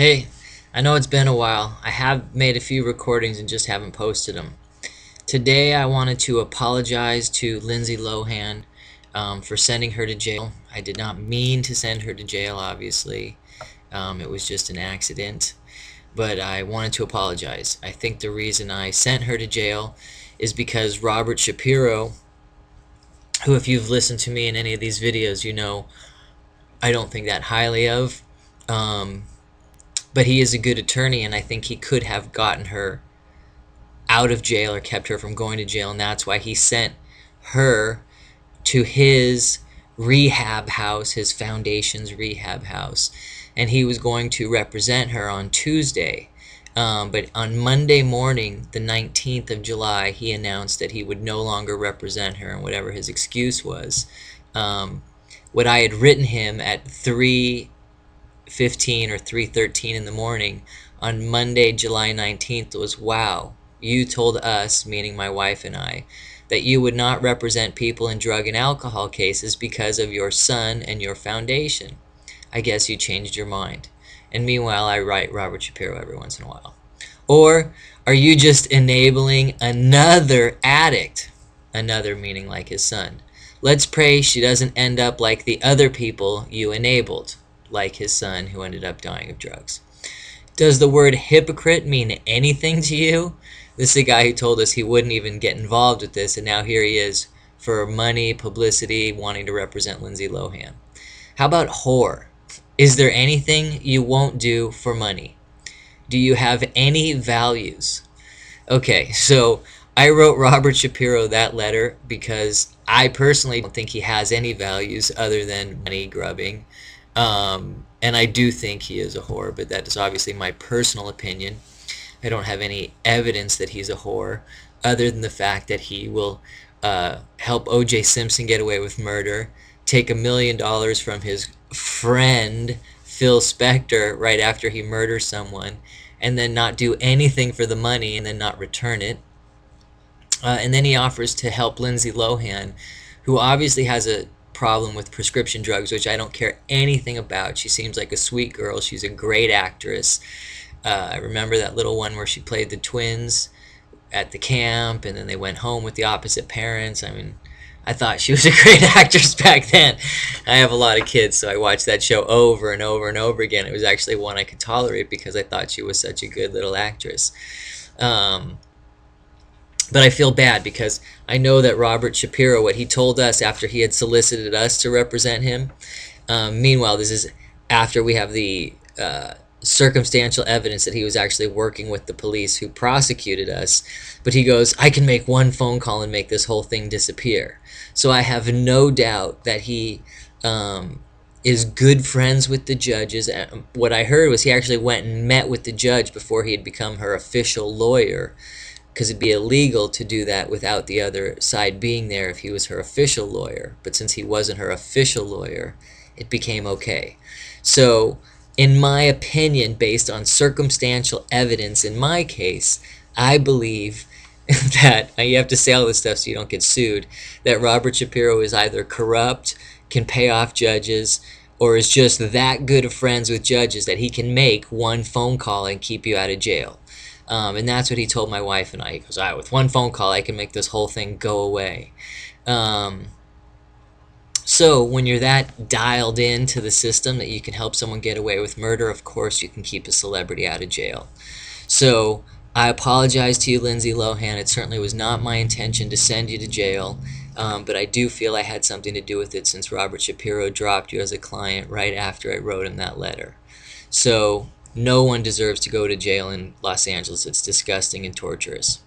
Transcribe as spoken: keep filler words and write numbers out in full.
Hey, I know it's been a while. I have made a few recordings and just haven't posted them. Today I wanted to apologize to Lindsay Lohan um, for sending her to jail. I did not mean to send her to jail, obviously. Um, it was just an accident. But I wanted to apologize. I think the reason I sent her to jail is because Robert Shapiro, who if you've listened to me in any of these videos, you know I don't think that highly of. Um, but he is a good attorney, and I think he could have gotten her out of jail or kept her from going to jail, and that's why he sent her to his rehab house, his foundation's rehab house, and he was going to represent her on Tuesday. Um, but on Monday morning, the nineteenth of July, he announced that he would no longer represent her and whatever his excuse was. Um, what I had written him at three fifteen or three thirteen in the morning on Monday, July nineteenth was, "Wow, you told us," meaning my wife and I, "that you would not represent people in drug and alcohol cases because of your son and your foundation. I guess you changed your mind." And meanwhile, I write Robert Shapiro every once in a while. Or, "Are you just enabling another addict?" Another meaning like his son. "Let's pray she doesn't end up like the other people you enabled," like his son who ended up dying of drugs. Does the word hypocrite mean anything to you? This is the guy who told us he wouldn't even get involved with this, and now here he is for money, publicity, wanting to represent Lindsay Lohan. How about whore? Is there anything you won't do for money? Do you have any values? Okay, so I wrote Robert Shapiro that letter because I personally don't think he has any values other than money grubbing. Um, and I do think he is a whore, but that is obviously my personal opinion. I don't have any evidence that he's a whore other than the fact that he will uh, help O J Simpson get away with murder, take a million dollars from his friend Phil Spector right after he murders someone, and then not do anything for the money and then not return it, uh, and then he offers to help Lindsay Lohan, who obviously has a problem with prescription drugs, which I don't care anything about. She seems like a sweet girl. She's a great actress. uh, I remember that little one where she played the twins at the camp and then they went home with the opposite parents. I mean, I thought she was a great actress back then. I have a lot of kids, so I watched that show over and over and over again. It was actually one I could tolerate because I thought she was such a good little actress. Um, but I feel bad because I know that Robert Shapiro, what he told us after he had solicited us to represent him, um, meanwhile, this is after we have the uh, circumstantial evidence that he was actually working with the police who prosecuted us, but he goes, "I can make one phone call and make this whole thing disappear." So I have no doubt that he um, is good friends with the judges. And what I heard was he actually went and met with the judge before he had become her official lawyer, because it'd be illegal to do that without the other side being there if he was her official lawyer. But since he wasn't her official lawyer, it became okay. So in my opinion, based on circumstantial evidence in my case, I believe that, you have to say all this stuff so you don't get sued, that Robert Shapiro is either corrupt, can pay off judges, or is just that good of friends with judges that he can make one phone call and keep you out of jail. Um, and that's what he told my wife and I. He goes, "All right, with one phone call, I can make this whole thing go away." Um, so when you're that dialed into the system that you can help someone get away with murder, of course you can keep a celebrity out of jail. So I apologize to you, Lindsay Lohan. It certainly was not my intention to send you to jail, um, but I do feel I had something to do with it since Robert Shapiro dropped you as a client right after I wrote him that letter. So no one deserves to go to jail in Los Angeles. It's disgusting and torturous.